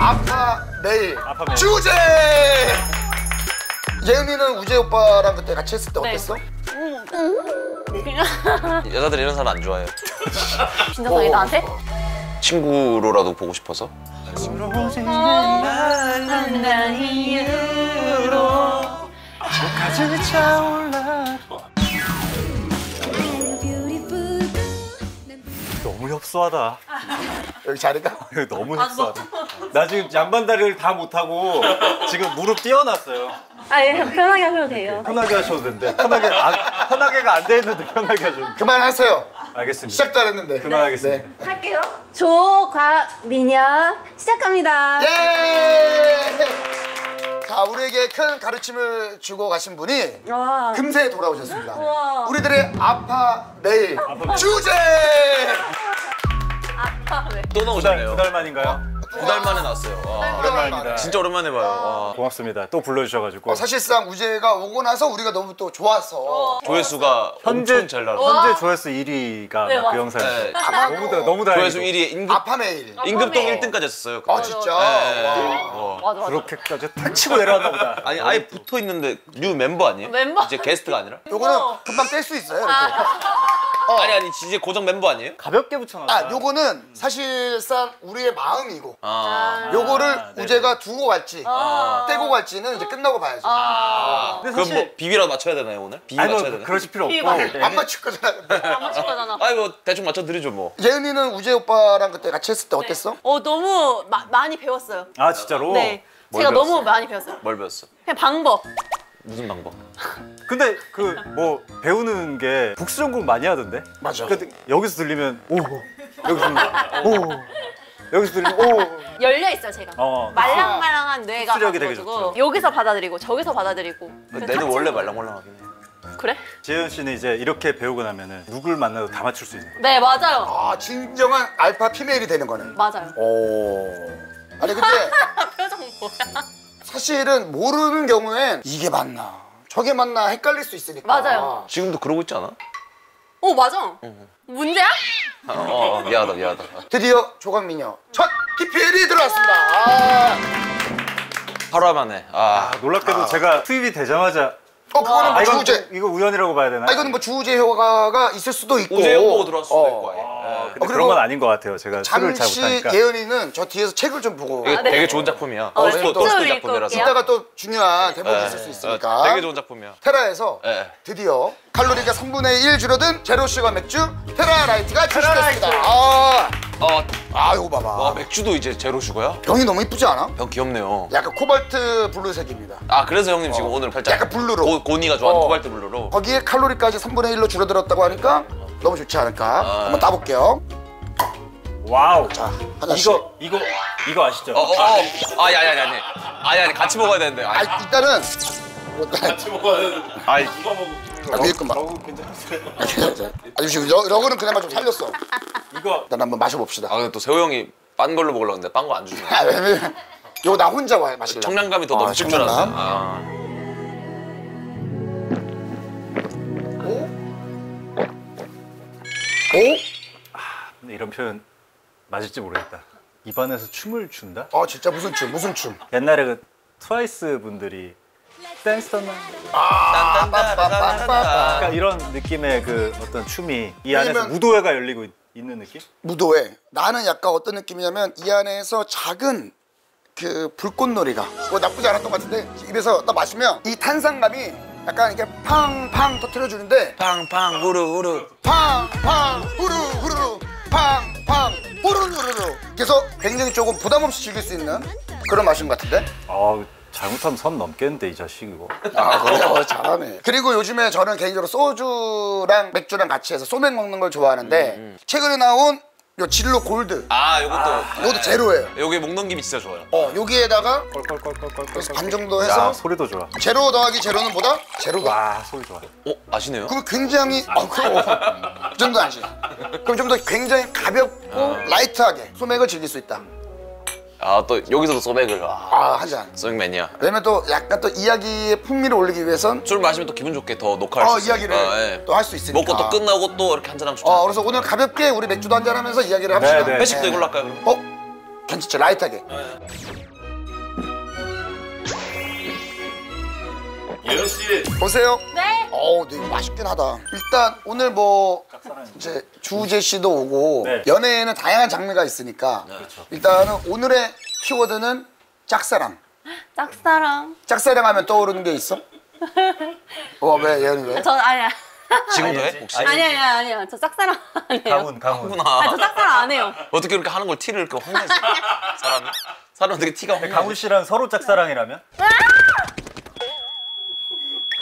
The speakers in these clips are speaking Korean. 아파메일 주제! 예은이는 우재 오빠랑 그때 같이 했을 때 어땠어? 여자들 이런 사람 안 좋아해요. 진정성이 나한테? 친구로라도 보고 싶어서? 너무 협소하다. 여기 자리가? 여기 너무 협소하다. 나 지금 양반다리를 다 못하고 지금 무릎 띄어놨어요. 아, 예, 편하게 하셔도 돼요. 편하게 하셔도 된대. 편하게, 아, 편하게가 안 돼 있는데 편하게 하셔도 돼요. 그만하세요. 알겠습니다. 시작도 안 했는데. 네. 그만하겠습니다. 네. 할게요. 조과미녀 시작합니다. 예! 자, 우리에게 큰 가르침을 주고 가신 분이 와. 금세 돌아오셨습니다. 와. 우리들의 아파메일 주제! 아파메일. 또 나오셨네요. 두 달 만인가요? 9달 만에 나왔어요. 오랜만입니다. 진짜 오랜만에 봐요. 고맙습니다. 또 불러주셔가지고. 사실상 우재가 오고 나서 우리가 너무 또 좋아서 조회수가 엄청 잘 나왔어요. 현재 조회수 1위가 네, 그 영상이. 네. 너무 다행이고. 조회수 1위에 아파메일. 임금동 1등까지 했었어요. 아 진짜? 네. 맞아. 그렇게까지 탁 치고 내려왔나 보다. 아니 아예 붙어 있는데 뉴 멤버 아니에요? 멤버? 이제 게스트가 아니라? 요거는 금방 뗄 수 있어요. 이렇게. 아니 이제 고정 멤버 아니에요? 가볍게 붙여놨어. 아 요거는 사실상 우리의 마음이고 요거를 우재가 두고 갈지 떼고 갈지는 이제 끝나고 봐야죠. 근데 사실... 그럼 뭐 비비라도 맞춰야 되나요 오늘? 비비 아니, 맞춰야 되나요? 그러실 필요 없고 안 맞출 거잖아. 안 맞출 거잖아. 아니 뭐 대충 맞춰드리죠 뭐. 예은이는 우재 오빠랑 그때 같이 했을 때 어땠어? 네. 너무 많이 배웠어요. 아 진짜로? 네. 제가 배웠어요? 너무 많이 배웠어요. 뭘 배웠어? 그냥 방법. 무슨 방법? 근데 그 뭐 배우는 게 국수 전공 많이 하던데? 맞아. 그러니까 여기서 들리면 오 여기서 들리면 오 여기서 들리면 오 열려 있어요 제가. 말랑말랑한 뇌가 수력이 되게 좋죠. 여기서 받아들이고 저기서 받아들이고. 뇌는 원래 말랑말랑하긴 해. 그래? 재현 씨는 이제 이렇게 배우고 나면은 누굴 만나도 다 맞출 수 있는 거예요. 네 맞아요. 아 진정한 알파 피메일이 되는 거네. 맞아요. 오 아니 근데 표정 뭐야? 사실은 모르는 경우엔 이게 맞나 저게 맞나 헷갈릴 수 있으니까. 맞아요. 지금도 그러고 있지 않아? 어 맞아. 문제야? 미안하다. 드디어 조각미녀 첫 TPL이 들어왔습니다. 바로 하면 해. 놀랍게도 제가 투입이 되자마자 그거는 뭐 주우재 이거 우연이라고 봐야 되나? 이거는 뭐 주우재 효과가 있을 수도 있고 우재 효과가 들어왔을 수도 있고 아예. 근데 그런 건 아닌 것 같아요. 제가 술을 잘 못하니까. 예은이는 저 뒤에서 책을 좀 보고. 되게 좋은 작품이야. 또스토 작품이라서. 이따가 또 중요한 대목이 있을 수 있으니까. 되게 좋은 작품이야. 테라에서 드디어 칼로리가 3분의 1 줄어든 제로슈가 맥주 테라라이트가 출시됐습니다. 이거 봐봐. 와, 맥주도 이제 제로슈가야? 병이 너무 이쁘지 않아? 병 귀엽네요. 약간 코발트 블루색입니다. 아 그래서 형님 지금 오늘 살짝 약간 블루로. 고니가 좋아하는 코발트 블루로. 거기에 칼로리까지 3분의 1로 줄어들었다고 하니까 너무 좋지 않을까? 한번 따볼게요. 와우. 자, 하나씩. 이거 아시죠? 아니 같이 먹어야 되는데. 일단은 같이 먹어야 되는데. 누가 먹어? 밀크만. 괜찮으세요? 지금 러그는 그나마 좀 살렸어. 이거 일단 한번 마셔봅시다. 근데 또 세호 형이 빤 걸로 먹으려고 했는데 빤 거 안 주네. 왜냐면 이거 나 혼자 와요 마실래. 청량감이 더 넘칠 줄 알았어. 근데 이런 표현 맞을지 모르겠다. 입안에서 춤을 춘다? 진짜 무슨 춤? 옛날에 그 트와이스 분들이 댄스 더 나이 그러니까 이런 느낌의 그 어떤 춤이 이 안에서 무도회가 열리고 있는 느낌? 무도회. 나는 약간 어떤 느낌이냐면 이 안에서 작은 그 불꽃놀이가 나쁘지 않았던 것 같은데 입에서 딱 마시면 이 탄산감이 약간 이렇게 팡팡 터트려주는데 팡팡 후루후루 팡팡 후루후루 팡팡 후루후루 그래서 굉장히 조금 부담 없이 즐길 수 있는 그런 맛인 것 같은데? 잘못하면 선 넘겠는데 이 자식 이거. 그래요? 잘하네. 그리고 요즘에 저는 개인적으로 소주랑 맥주랑 같이 해서 소맥 먹는 걸 좋아하는데 최근에 나온 요 진로 골드. 요것도. 요것도 제로예요. 여기 목 넘김이 진짜 좋아요. 여기에다가 꼴꼴꼴꼴꼴. 그래서 반 정도 해서. 소리도 좋아. 제로 더하기 제로는 뭐다? 제로다. 소리 좋아. 아시네요? 그럼 굉장히 그 정도 아시네. 그럼 좀 더 굉장히 가볍고 라이트하게 소맥을 즐길 수 있다. 또 여기서도 소맥을. 한 잔. 소맥맨이야. 왜냐면 또 약간 또 이야기의 풍미를 올리기 위해선 술 마시면 또 기분 좋게 더 녹화할 수 있어. 이야기를 또 할 수 있으니까. 먹고 또 끝나고 또 이렇게 한잔 하면 좋죠. 그래서 오늘 가볍게 우리 맥주도 한잔 하면서 이야기를 합시다. 회식도 이걸로 할까요? 괜찮죠? 라이트하게. 예은 씨. 보세요. 네. 어우, 되게 맛있긴 하다. 일단 오늘 뭐 이제 주우재 씨도 오고 네. 연애에는 다양한 장르가 있으니까 네. 일단은 오늘의 키워드는 짝사랑. 짝사랑. 짝사랑 하면 떠오르는 게 있어? 어, 왜 예은이 왜? 전 아니야. 지금도 해? 혹시? 아니야. 저 짝사랑 안 해요. 강훈. 아, 저 짝사랑 안 해요. 어떻게 그렇게 하는 걸 티를 이렇게 확 내지? 사람 되게 티가 확 나지. 강훈 씨랑 서로 짝사랑이라면?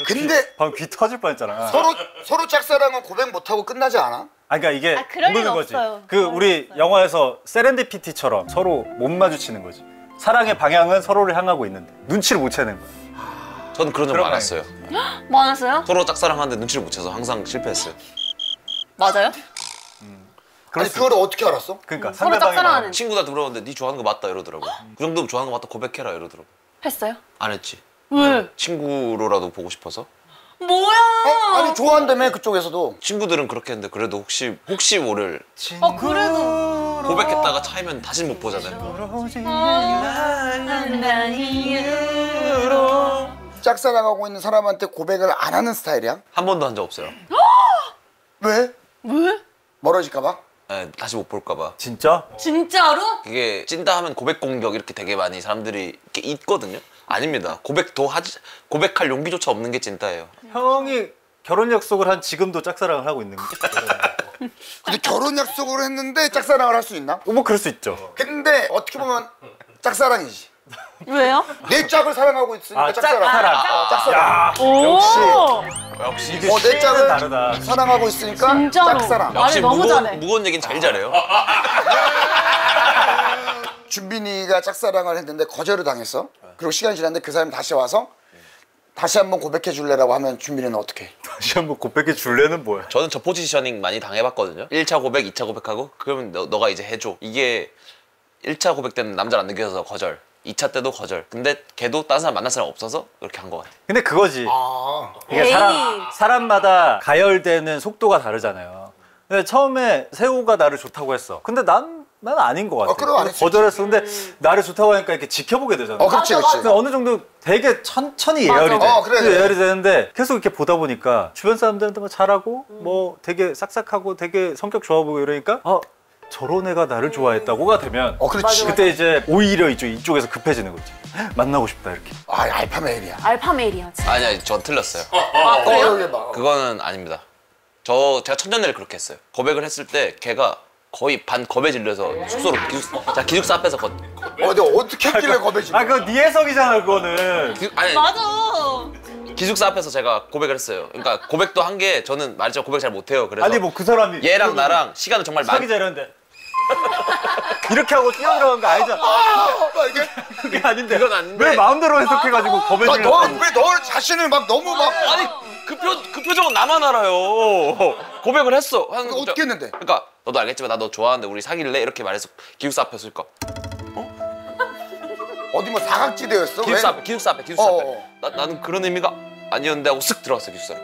근데 방금 귀 터질 뻔했잖아. 서로 짝사랑은 고백 못하고 끝나지 않아? 아, 그러니까 이게 모르는 거지. 그 우리 영화에서 세렌디피티처럼 서로 못 마주치는 거지. 사랑의 방향은 서로를 향하고 있는데 눈치를 못 채는 거야. 저는 그런 적 많았어요. 많았어요? 서로 짝사랑하는데 눈치를 못 채서 항상 실패했어요. 맞아요? 아니 그걸 어떻게 알았어? 그러니까 서로 짝사랑하는 친구들한테 물어봤는데 니 좋아하는 거 맞다 이러더라고. 그 정도면 좋아하는 거 맞다 고백해라 이러더라고. 했어요? 안 했지. 왜? 친구로라도 보고 싶어서. 뭐야? 아니 좋아한다며 그쪽에서도. 친구들은 그렇게 했는데 그래도 혹시 모를. 그래도 고백했다가 차이면 다시 못 보잖아요. 짝사랑하고 있는 사람한테 고백을 안 하는 스타일이야? 한 번도 한 적 없어요. 왜? 왜? 멀어질까 봐? 네, 다시 못 볼까 봐. 진짜? 진짜로? 이게 찐다 하면 고백 공격 이렇게 되게 많이 사람들이 이렇게 있거든요. 아닙니다. 고백할 용기조차 없는 게 찐따예요. 형이 결혼 약속을 한 지금도 짝사랑을 하고 있는 거예요. 근데 결혼 약속을 했는데 짝사랑을 할 수 있나? 뭐 그럴 수 있죠. 근데 어떻게 보면 짝사랑이지. 왜요? 내 짝을 사랑하고 있으니까 짝사랑. 역시 이게 내 짝을 다르다. 사랑하고 있으니까 진짜로. 짝사랑. 역시 무거운 얘기는 제일 잘해요. 준빈이가 짝사랑을 했는데 거절을 당했어. 그리고 시간이 지났는데 그 사람이 다시 와서 다시 한번 고백해 줄래라고 하면 준빈이는 어떻게 해? 다시 한번 고백해 줄래는 뭐야? 저는 저 포지셔닝 많이 당해봤거든요. 1차 고백, 2차 고백하고 그러면 너가 이제 해줘. 이게 1차 고백 때는 남자를 안 느껴서 거절. 2차 때도 거절. 근데 걔도 다른 사람 만날 사람 없어서 그렇게 한 것 같아. 근데 그거지. 이게 사람마다 가열되는 속도가 다르잖아요. 근데 처음에 세호가 나를 좋다고 했어. 근데 난 아닌 것 같아. 거절했어. 근데 나를 좋다고 하니까 이렇게 지켜보게 되잖아. 그렇지. 근데 어느 정도 되게 천천히 예열이 돼. 예열이 되는데 계속 이렇게 보다 보니까 주변 사람들한테 뭐 잘하고 뭐 되게 싹싹하고 되게 성격 좋아 보고 이러니까 저런 애가 나를 좋아했다고가 되면 그때 이제 오히려 이쪽에서 급해지는 거지. 만나고 싶다 이렇게. 아, 알파 메일이야. 아니야, 전 틀렸어요. 그래요? 그거는 아닙니다. 제가 천년내를 그렇게 했어요. 고백을 했을 때 걔가 거의 반 겁에 질려서 숙소로 기숙사 앞에서 내가 어떻게 했길래 겁에 질려? 그거 네 해석이잖아 그거는. 아니, 맞아. 기숙사 앞에서 제가 고백을 했어요. 그러니까 고백도 한 게 저는 말이죠 고백 잘 못해요. 그래서 아니 뭐 그 사람이 얘랑 나랑 시간을 정말 많이 사귀자 이러는데 이렇게 하고 뛰어들어간 거 아니잖아. 그게 아닌데. 그건 아닌데. 왜 마음대로 해석해가지고 겁에 질려? 왜 너 자신을 막 너무 막 아니 그 표정은 나만 알아요. 고백을 했어. 어떻게 했는데? 그러니까 너도 알겠지만 나 너 좋아하는데 우리 사귈래? 이렇게 말해서 기숙사 앞에 서니까 어디 뭐 사각지대였어? 기숙사 앞에. 나는 그런 의미가 아니었는데 하고 쓱 들어갔어 기숙사로.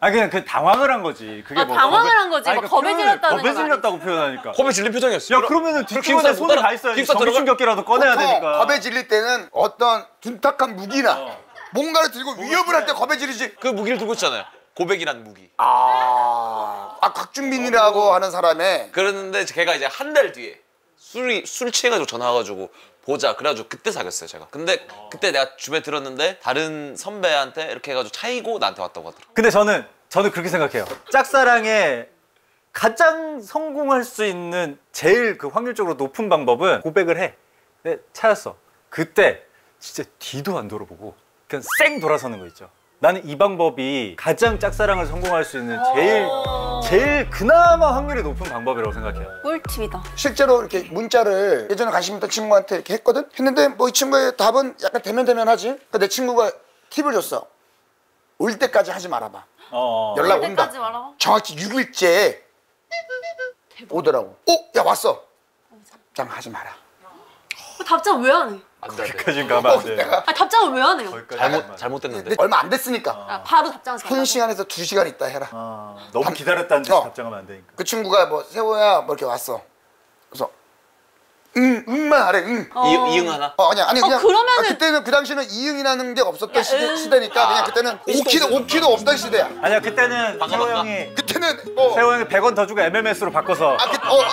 아 그냥 그 당황을 한 거지. 그게 뭐 당황을 한 거지. 막 겁에 질렸다는 거. 겁에 질렸다고 표현하니까. 겁에 질린 표정이었어. 야 그러면은 뒷부분에 손을 다 있어야지. 정신격기라도 꺼내야 되니까. 겁에 질릴 때는 어떤 둔탁한 무기나 뭔가를 들고 위협을 할 때 겁에 질리지. 그 무기를 들고 있잖아요. 고백이란 무기. 곽준빈이라고 하는 사람의. 그랬는데 걔가 이제 한 달 뒤에. 술 취해가지고 전화와가지고 보자 그래가지고 그때 사귀었어요 제가. 근데 그때 내가 주변에 들었는데 다른 선배한테 이렇게 해가지고 차이고 나한테 왔다고 하더라고요. 근데 저는 그렇게 생각해요. 짝사랑에 가장 성공할 수 있는 제일 그 확률적으로 높은 방법은 고백을 해. 근데 차였어. 그때 진짜 뒤도 안 돌아보고 그냥 쌩 돌아서는 거 있죠. 나는 이 방법이 가장 짝사랑을 성공할 수 있는 제일 그나마 확률이 높은 방법이라고 생각해요. 꿀팁이다. 실제로 이렇게 문자를 예전에 관심 있던 친구한테 이렇게 했거든? 했는데 뭐 이 친구의 답은 약간 대면하지? 그러니까 내 친구가 팁을 줬어. 올 때까지 하지 말아봐. 연락 온다. 정확히 6일째 오더라고. 야 왔어. 답장 하지 마라. 답장 왜 안 해? 거기까지 가면 안 돼. 답장을 왜 안 해요? 잘못됐는데. 얼마 안 됐으니까. 바로 답장을 한 시간에서 2시간 있다 해라. 너무 기다렸다는 듯이 답장하면 안 되니까. 그 친구가 뭐 세호야 뭐 이렇게 왔어. 응만 하래. 응. 이응 하나? 아니 그냥 그러면은... 그때는 그 당시는 이응이라는 게 없었던 시대니까 그냥 그때는 오키도 없던 시대야. 아니야 그때는 세호 형이 세호 형이 100원 더 주고 MMS로 바꿔서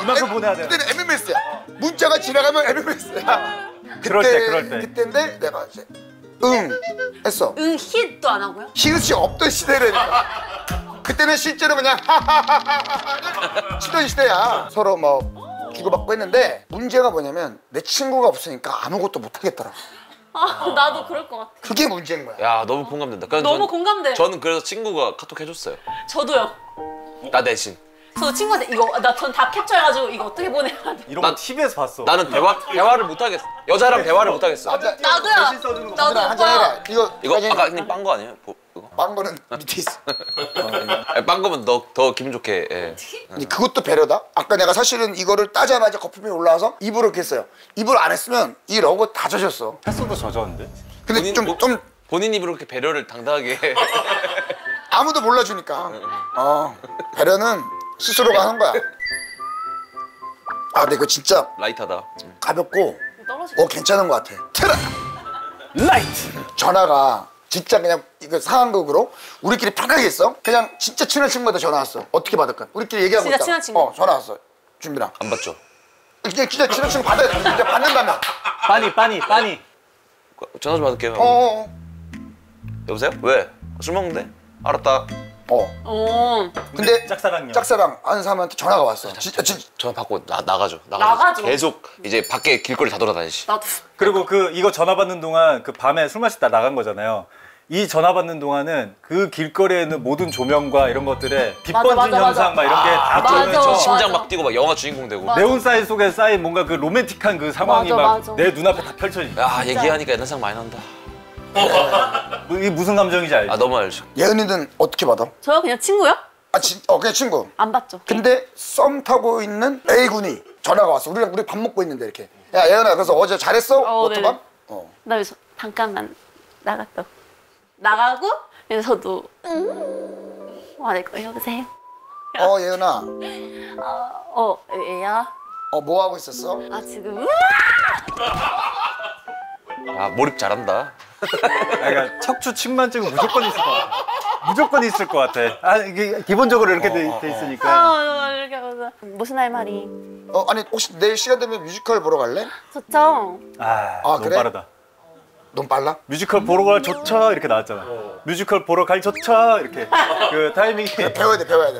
이만큼 보내야 돼. 그때는 MMS야. 문자가 지나가면 MMS야. 그럴 때. 그때인데 내가 이제 응 했어. 응 히읗도 안 하고요? 히읗이 없던 시대라니까. 그때는 실제로 그냥 하하하하하 치던 시대야. 서로 뭐. 주고받고 했는데 문제가 뭐냐면 내 친구가 없으니까 아무것도 못하겠더라고. 나도 그럴 것 같아. 그게 문제인 거야. 야 너무 공감된다. 너무 공감돼. 저는 그래서 친구가 카톡 해줬어요. 저도요. 나 대신. 저 친구한테 이거 전 다 캡처해가지고 이거 어떻게 보내야 돼? 이런 거 TV에서 봤어. 나는 대화를 못하겠어. 여자랑 대화를 못하겠어. 나도야. 나도 한잔해라. 이거 아까 그냥 빤 거 아니에요? 빵 거는 밑에 있어. 빵 거면 더 기분 좋게. 예. 그것도 배려다. 아까 내가 사실은 이거를 따자마자 거품이 올라와서 입으로 이렇게 했어요. 입을 안 했으면 이 러그 다 젖었어. 패스도 젖었는데? 근데 좀 본인 입으로 이렇게 배려를 당당하게. 아무도 몰라주니까. 배려는 스스로가 하는 거야. 근데 이거 진짜 라이트하다. 가볍고 괜찮은 것 같아. 테라! 라이트! 전화가 진짜 그냥 이거 상황극으로 우리끼리 편하게 있어. 그냥 진짜 친한 친구한테 전화 왔어. 어떻게 받을까? 우리끼리 얘기하고 있잖아. 진짜 친한 친구? 전화 왔어. 준비랑. 안 받죠? 그냥 진짜 친한 친구 받아야 돼. 진짜 받는다면. 빠니. 전화 좀 받을게요. 여보세요? 왜? 술 먹는데? 알았다. 근데 짝사랑 하는 사람한테 전화가 왔어. 진짜 전화 받고 나가죠. 계속 이제 밖에 길거리 다 돌아다니지. 그리고 이거 전화 받는 동안 밤에 술 마시다 나간 거잖아요. 이 전화 받는 동안은 그 길거리에 있는 모든 조명과 이런 것들에 빛 번진 현상 막 이런 게 다 저 심장 막 뛰고 막 영화 주인공 되고 네온사인 속에 쌓인 뭔가 그 로맨틱한 그 상황이 막 내 눈앞에 다 펼쳐지죠. 얘기하니까 옛날 생각 많이 난다. 이게 무슨 감정인지 알지? 너무 알죠. 예은이는 어떻게 받아? 저요? 그냥 친구요? 그냥 친구. 안 받죠. 근데 썸 타고 있는 A군이 전화가 왔어. 우리 밥 먹고 있는데 이렇게. 야 예은아 그래서 어제 잘했어? 워터밤? 나 여기서 잠깐만 나가고 그래서 저도 여보세요? 예은아 얘야? 뭐 하고 있었어? 지금 몰입 잘한다. 그러니까 척추 침만 찍으면 무조건 있을 거야. 무조건 있을 것 같아. 이게 기본적으로 이렇게 돼 있으니까. 이렇게 하면서 무슨 할 말이? 아니 혹시 내일 시간 되면 뮤지컬 보러 갈래? 좋죠. 너무 그래? 빠르다. 너무 빨라? 뮤지컬 보러 갈 좋죠 이렇게 나왔잖아. 뮤지컬 보러 갈 좋죠 이렇게 그 타이밍이. 배워야 돼. 배워야 돼.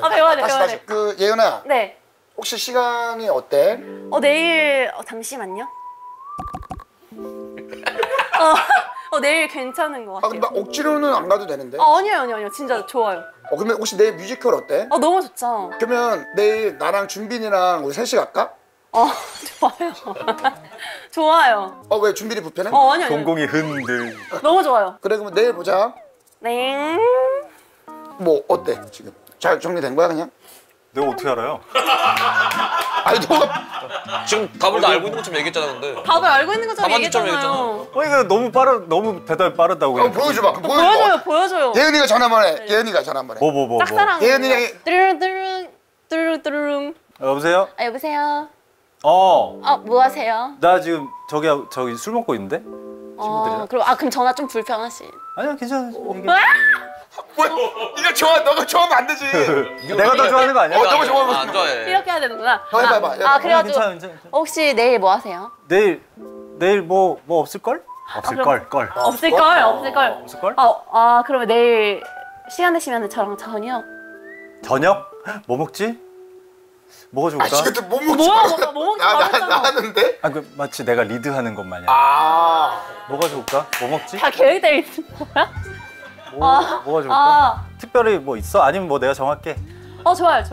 그 예은아. 네. 혹시 시간이 어때? 내일 잠시만요. 내일 괜찮은 것 같아요. 근데 억지로는 안 가도 되는데? 아니요. 진짜 좋아요. 그러면 혹시 내일 뮤지컬 어때? 너무 좋죠. 그러면 내일 나랑 준빈이랑 우리 셋이 갈까? 좋아요. 좋아요. 왜 준빈이 불편해? 아니요. 동공이 흔들. 너무 좋아요. 그래 그럼 내일 보자. 네. 뭐 어때 지금? 잘 정리된 거야 그냥? 내가 어떻게 알아요? 지금 답을 알고 있는 것처럼 얘기했잖아 근데. 답을 알고 있는 것처럼 얘기했잖아요. 그러니까 너무 대답이 빠르다고. 그냥. 보여줘봐. 보여줘요. 예은이가 전화 한번 해. 예은이가 전화 한번 해. 짝사랑. 예은이가. 뚜루룽. 여보세요? 여보세요. 뭐 하세요? 나 지금 저기 술 먹고 있는데. 친구들이랑. 그럼 전화 좀 불편하시. 아니야 괜찮아. 뭐야? 네가 좋아, 너가 좋아하면 안 되지. 내가 더 좋아하는 거 아니야? 너가 좋아하면 안 좋아해. 이렇게 해야 되는구나. 해봐. 그래가지고 괜찮아. 혹시 내일 뭐 하세요? 내일 뭐 없을 걸? 없을 걸. 그러면 내일 시간 되시면 저랑 저녁. 저녁? 뭐 먹지? 먹어줄까? 지금 뭐 먹지? 나 하는데? 그 마치 내가 리드하는 것 마냥. 먹어줄까? 뭐 먹지? 다 계획되어 있는 거야? 뭐가 좋을까? 특별히 뭐 있어? 아니면 내가 정할게. 좋아요.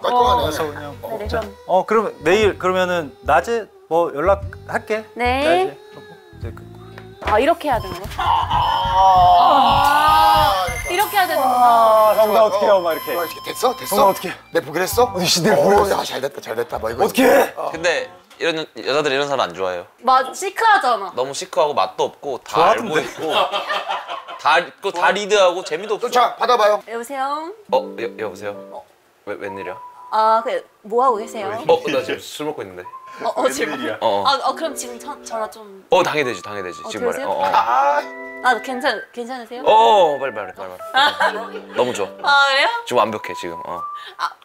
깔끔하네. 그래서 그냥 먹자. 네, 그럼 내일 그러면은 낮에 연락할게. 네. 이렇게 해야 되는 거야? 이렇게 해야 되는 거야. 형 나 어떻게 해요? 막 이렇게. 됐어? 형 나 어떻게 해? 내가 보기로 했어? 내가 보기로 했어. 잘 됐다. 어떻게 해? 근데 이런 여자들 이런 사람 안 좋아해요. 시크하잖아. 너무 시크하고 맛도 없고 다 알고 있고. 다 리드하고 재미도 없어. 자 받아봐요. 여보세요? 여보세요? 웬일이야? 뭐 하고 계세요? 나 지금 술 먹고 있는데. 질문? 그럼 지금 전화 좀... 당해되지 지금 말해. 괜찮으세요? 빨리. 너무 좋아. 그래요? 지금 완벽해 지금.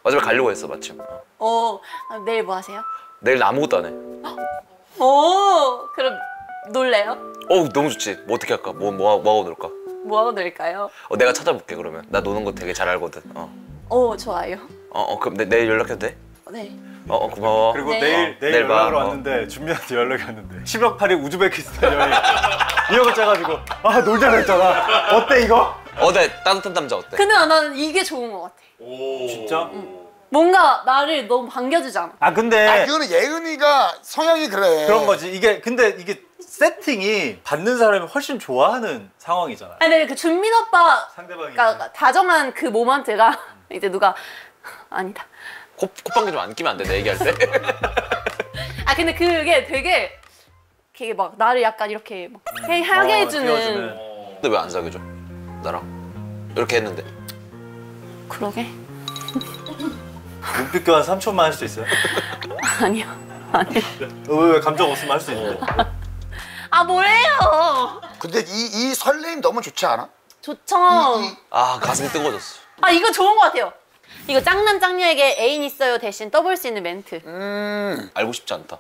마지막에 가려고 했어 마침. 내일 뭐 하세요? 내일 나 아무것도 안 해. 그럼 놀래요? 너무 좋지. 뭐 어떻게 할까? 뭐 하고 놀까? 뭐 하고 놀까요? 내가 찾아볼게 그러면. 나 노는 거 되게 잘 알거든. 좋아요. 그럼 내일 연락해도 돼? 네. 고마워. 그리고 네. 내일 연락으로 왔는데 준비한테 연락이 왔는데 10월 8일 우즈베키스탄 여행 2억을 짜가지고 놀자고 했잖아. 어때 이거? 어때? 따뜻한 남자 어때? 근데 나는 이게 좋은 것 같아. 오 진짜? 응. 뭔가 나를 너무 반겨주지 않아. 근데 그거는 예은이가 성향이 그래. 그런 거지. 근데 이게 세팅이 받는 사람이 훨씬 좋아하는 상황이잖아. 근데 그 준민 오빠 상대방이 다정한 그 모먼트가 이제 누가 아니다. 콧방귀 좀 안 끼면 안 돼, 내 얘기할 때? 근데 그게 되게 막 나를 약간 이렇게 막 하게 해주는. 근데 왜 안 사귀어줘? 나랑? 이렇게 했는데. 그러게. 눈빛 교환 3초만 할 수 있어요? 아니요. 왜 감정 없으면 할 수 있는데? 뭐예요? 근데 이 설레임 너무 좋지 않아? 좋죠. 가슴이 뜨거워졌어. 이거 좋은 것 같아요. 이거 짱남짱녀에게 애인 있어요 대신 떠볼 수 있는 멘트. 알고 싶지 않다.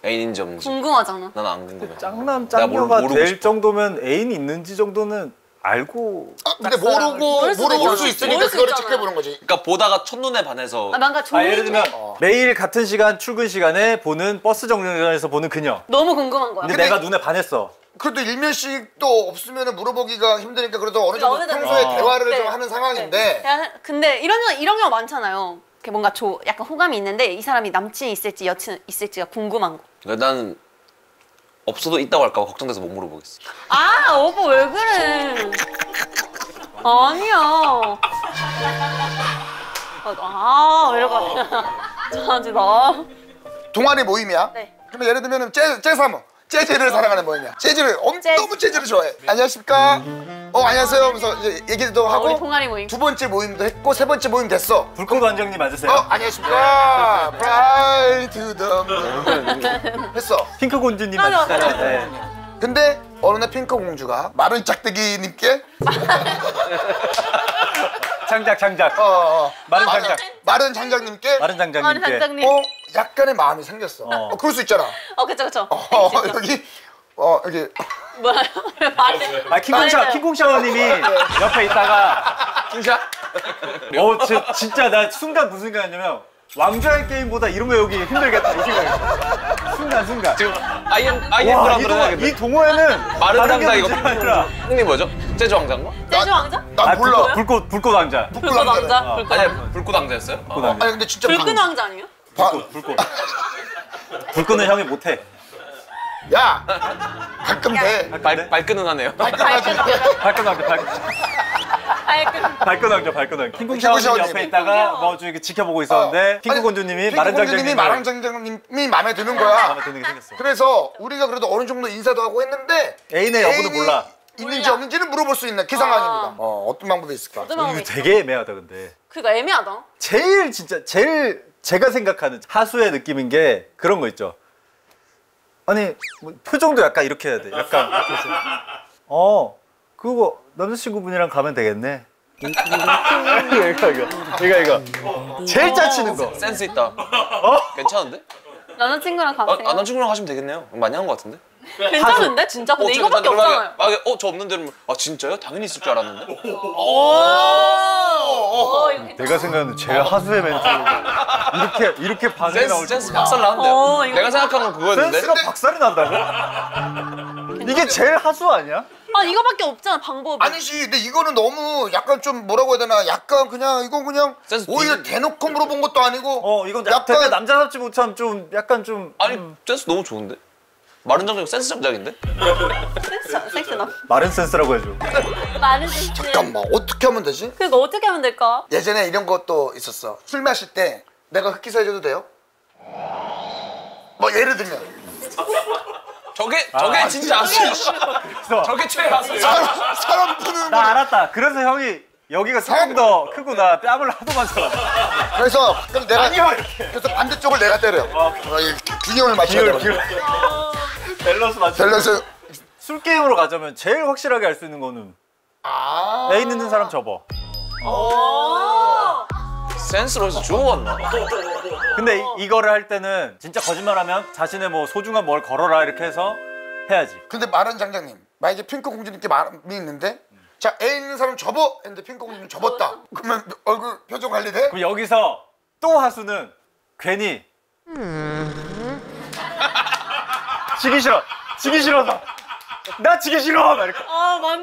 왜? 애인인지 없는지 궁금하잖아. 난 안 궁금해. 짱남짱녀가 될 정도면 애인 있는지 정도는 알고. 근데 모를 수 있으니까 그거를 체크해보는 거지. 그러니까 보다가 첫눈에 반해서. 뭔가 좋은. 예를 들면 매일 같은 시간 출근 시간에 보는 버스 정류장에서 보는 그녀. 너무 궁금한 거야. 근데 내가 눈에 반했어. 그래도 일면식도 없으면 물어보기가 힘드니까 그래도 어느 정도 평소에 대화를 좀 하는 상황인데. 근데 이런 경우 많잖아요. 뭔가 약간 호감이 있는데 이 사람이 남친이 있을지 여친 있을지가 궁금한 거. 그러니까 나는 없어도 있다고 할까 봐 걱정돼서 못 물어보겠어. 오빠 왜 그래? 아니야. 이러고 저하지 나. 동아리 모임이야? 네. 그럼 예를 들면 재사모. 재즈를 사랑하는 모양이야. 너무 재즈를 좋아해. 안녕하십니까? 안녕하세요. 하면서 얘기도 하고. 우리 동아리 모임. 두 번째 모임도 했고 세 번째 모임 됐어. 불꽃 원정님 맞으세요? 안녕하십니까? 브라이트 덤 했어. 핑크 공주님 맞으세요? 네. 근데 어느 날 핑크 공주가 마른 짝대기님께 장작. 마른 장작님께. 약간의 마음이 생겼어. 그럴 수 있잖아. 그쵸. 여기. 뭐야? 킹콩샤워님이 옆에 있다가. 킹샤? 진짜 나 순간 무슨 생각이냐면 왕좌의 게임보다 이름 외우기 힘들겠다 이 생각이야. 순간. 지금 아이엠 들어가겠네. 이 동호회는 마른 장작 이거 아니라. 형님 뭐죠? 제주 왕자? 난 몰라. 불꽃 왕자. 아니 불꽃 왕자였어요? 아니 근데 진짜 불끈 왕자 아니에요? 불꽃. 불끈은 형이 못해. 야! 발끈 돼. 발끈은 하네요. 발끈왕자. 킹콩샤워님 옆에 있다가 이렇게 지켜보고 있었는데 킹콩건조님이 마랑장장님이 마음에 드는 거야. 마음에 드는 게 생겼어. 그래서 우리가 그래도 어느 정도 인사도 하고 했는데 애인의 여부도 몰라. 있는지 없는지는 물어볼 수 있는 기상황입니다. 어떤 방법이 있을까? 이거 되게 애매하다 근데. 그러니까 애매하다. 제일 제가 생각하는 하수의 느낌인 게 그런 거 있죠. 아니 표정도 약간 이렇게 해야 돼. 약간 이렇게 해서. 그거 남자친구분이랑 가면 되겠네. 이거. 제일 짜치는 거. 센스 있다. 괜찮은데? 남자친구랑 가면 돼요? 남자친구랑 가시면 되겠네요. 많이 한 거 같은데? 괜찮은데? 진짜? 근데 이거밖에 없잖아요. 저 없는데 그러면 진짜요? 당연히 있을 줄 알았는데? 내가 생각하는 제 하수의 멘트 이렇게 반응이 나올 줄. 센스 박살 나는데요? 내가 생각한 건 그거였는데? 센스가 박살이 난다고? 이게 제일 하수 아니야? 이거밖에 없잖아 방법이. 아니지 근데 이거는 너무 약간 좀 뭐라고 해야 되나 약간 그냥 이건 그냥 오히려 대놓고 물어본 것도 아니고 이건 약간 남자답지 못한 좀 약간 좀 센스 너무 좋은데? 마른 장작 센스 장작인데? 센스나. 마른 센스라고 해줘. 마른 센스. 잠깐만 어떻게 하면 되지? 그러니까 어떻게 하면 될까? 예전에 이런 것도 있었어. 술 마실 때 내가 흑기사 해줘도 돼요? 예를 들면. 저게 진짜 아시죠? 저게 최악이야. 사람 푸는 거. 나 알았다. 그래서 형이 여기가 조금 더 크구나. 뺨을 하도 맞아. 그래서 그럼 내가 아니요, 이렇게. 그래서 반대쪽을 내가 때려. 균형을 맞춰야 돼. 밸런스 맞춰. 밸런스. 술 게임으로 가자면 제일 확실하게 알 수 있는 거는 레인 있는 사람 접어. 센스로 해서 주워왔나? 근데 이거를 할 때는 진짜 거짓말하면 자신의 뭐 소중한 뭘 걸어라 이렇게 해서 해야지. 근데 말은 장장님, 만약에 핑크 공주님께 말이 있는데 자, A 있는 사람 접어! 했는데 핑크 공주님 접었다. 그러면 얼굴 표정 관리돼? 그럼 여기서 또 하수는 괜히 지기 싫어! 지기 싫어서! 나 지기 싫어! 막 이렇게.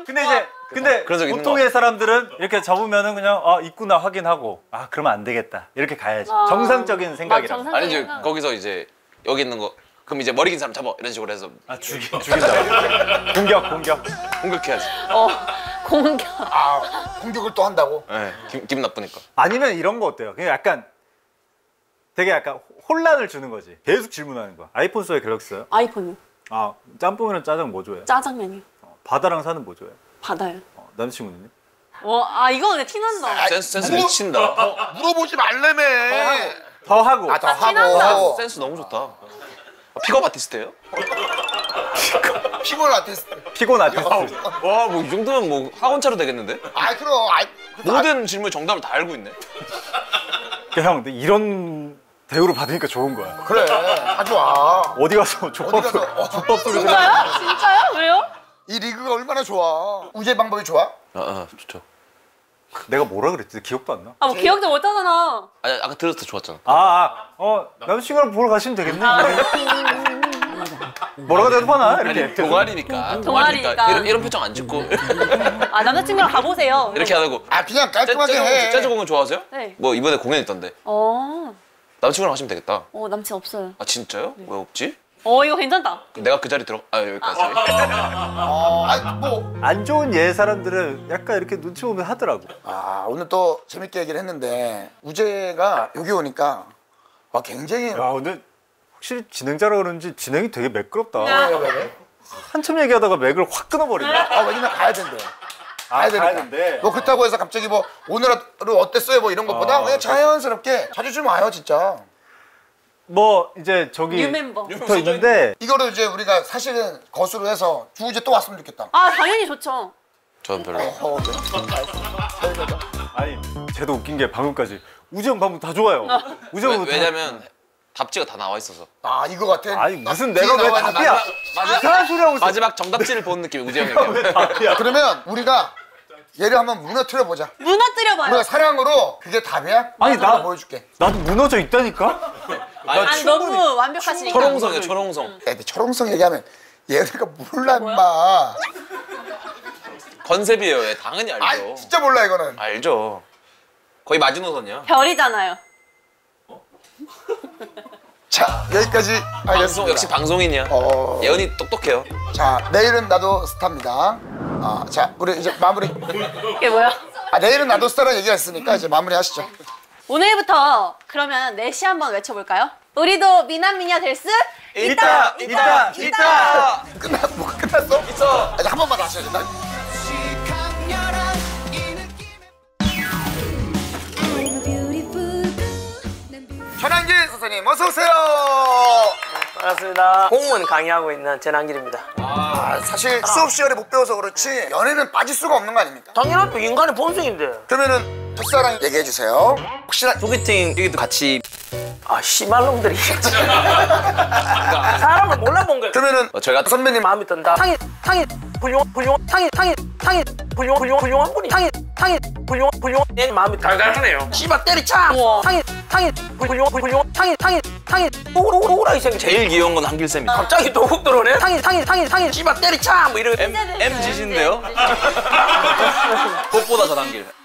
근데 이제 근데 보통의 사람들은 이렇게 접으면은 그냥 아 있구나 확인하고 아 그러면 안 되겠다 이렇게 가야지. 정상적인 생각이라고. 아니지 거기서 이제 여기 있는 거 그럼 이제 머리 긴 사람 잡아 이런 식으로 해서 죽인다. 공격해야지. 공격. 공격을 또 한다고? 네, 기분 나쁘니까. 아니면 이런 거 어때요? 그냥 약간 되게 약간 혼란을 주는 거지. 계속 질문하는 거야. 아이폰 써요, 갤럭시 써요? 아이폰이요. 짬뽕이랑 짜장 뭐 줘요? 짜장면이요. 바다랑 사는 뭐 줘요? 받아요. 남친구는요? 이거 근데 티난다. 센스 미친다. 물어보지 말라며. 더 하고. 더 하고. 센스 너무 좋다. 픽업 아티스트예요? 피곤 아티스트. 피곤 아티스트. 와, 뭐 이 정도면 뭐 학원차로 되겠는데? 그럼. 모든 질문 정답을 다 알고 있네. 형, 근데 이런 대우를 받으니까 좋은 거야. 그래, 아주 와. 어디 가서 족밥 소리. 진짜요? 진짜요? 왜요? 이 리그가 얼마나 좋아. 우재 방법이 좋아? 좋죠. 내가 뭐라 그랬지? 기억도 안 나. 뭐 기억도 못 하잖아. 아니, 아까 들었을 때 좋았잖아. 남친구랑 보러 가시면 되겠네. 뭐라고 대답하나? 이렇게. 동아리니까. 이런 표정 안 짓고. 남자친구랑 가보세요. 이렇게 안 하고. 그냥 깔끔하게 해. 재즈 공연 좋아하세요? 네. 뭐 이번에 공연 있던데. 남친구랑 가시면 되겠다. 남친 없어요. 진짜요? 네. 왜 없지? 이거 괜찮다. 내가 그 자리 들어. 여기까지. 뭐 안 좋은 예 사람들은 약간 이렇게 눈치 보면 하더라고. 오늘 또 재밌게 얘기를 했는데 우재가 여기 오니까 굉장히. 근데 확실히 진행자라 그런지 진행이 되게 매끄럽다. 왜? 한참 얘기하다가 맥을 확 끊어버리네. 왜냐면 가야 된대. 가야 되니까. 그렇다고 해서 갑자기 오늘 하루 어땠어요? 이런 것보다 그냥 자연스럽게 자주 좀 와요, 진짜. 이제 저기 붙어 있는데 이거를 이제 우리가 사실은 거수로 해서 주우재 또 왔으면 좋겠다. 당연히 좋죠. 저는 별로. 아니 쟤도 웃긴 게 방금까지 우재형 방금 다 좋아요. 우재형 왜냐면 답지가 다 나와 있어서. 이거 같아. 아니 무슨 내가 왜 답이야? 마지막 정답지를 본 느낌 우재형이야. 그러면 우리가 얘를 한번 무너뜨려 보자. 무너뜨려 봐요. 우리가 사랑으로 그게 답이야? 아니 나 보여줄게. 나도 무너져 있다니까. 너무 완벽하시니까. 철옹성이야, 철옹성. 근데 철옹성 얘기하면 얘네가 몰라 인마. 컨셉이에요, 얘 당연히 알죠. 진짜 몰라 이거는. 알죠. 거의 마지노선이야. 별이잖아요. 자, 여기까지 알겠습니다. 역시 방송인이야. 예은이 똑똑해요. 자, 내일은 나도 스타입니다. 자, 우리 이제 마무리. 이게 뭐야? 내일은 나도 스타라는 얘기가 있으니까 이제 마무리 하시죠. 오늘부터 그러면 넷이 한번 외쳐볼까요? 우리도 미남미녀 될 수 있다! 뭐가 끝났어? 있어! 한 번만 더 하셔야 된다. 전한길 선생님 어서오세요! 반갑습니다. 공문 강의하고 있는 전한길입니다. 사실 수업 시간에 못 배워서 그렇지 연애는 빠질 수가 없는 거 아닙니까? 당연하죠. 인간의 본성인데. 그러면은 첫사랑 얘기해 주세요. 혹시나 소개팅 얘기도 같이 씨발놈들이 사람을 몰라본 거예요. 그러면은 저희가 선배님 마음이 든다. 상이 훌륭한 분이 훌륭한 내 마음이 달달하네요. 씨발 때리쳐. 상이 오라 이 새끼. 제일 귀여운 건 한길 쌤이. 갑자기 또 훅 들어오네. 씨발 때리쳐. 뭐 이런 MZ신데요. 그것보다 저 한길.